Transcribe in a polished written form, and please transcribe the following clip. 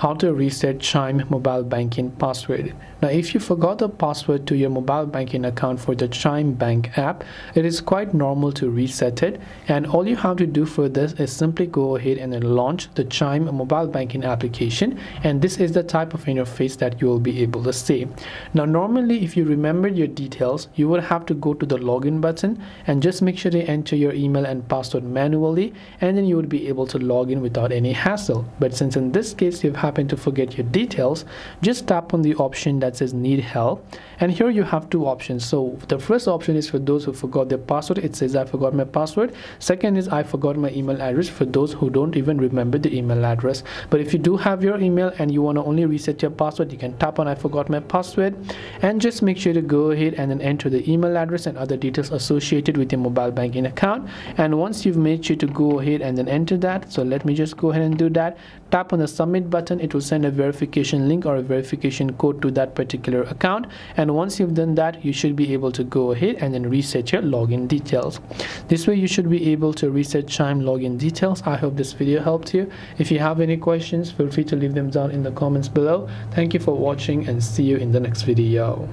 how to reset Chime mobile banking password. Now, if you forgot the password to your mobile banking account for the Chime Bank app, it is quite normal to reset it, and all you have to do for this is simply go ahead and then launch the Chime mobile banking application, and this is the type of interface that you will be able to see. Now, normally if you remembered your details, you will have to go to the login button and just make sure to enter your email and password manually, and then you would be able to log in without any hassle. But since in this case you've happened to forget your details, just tap on the option that says need help, and here you have two options. So the first option is for those who forgot their password. It says I forgot my password. Second is I forgot my email address, for those who don't even remember the email address. But if you do have your email and you want to only reset your password, you can tap on I forgot my password and just make sure to go ahead and then enter the email address and other details associated with your mobile banking account. And once you've made sure to go ahead and then enter that, so let me just go ahead and do that, tap on the submit button. It will send a verification link or a verification code to that particular account, and once you've done that, you should be able to go ahead and then reset your login details. This way you should be able to reset Chime login details. I hope this video helped you. If you have any questions, feel free to leave them down in the comments below. Thank you for watching, and see you in the next video.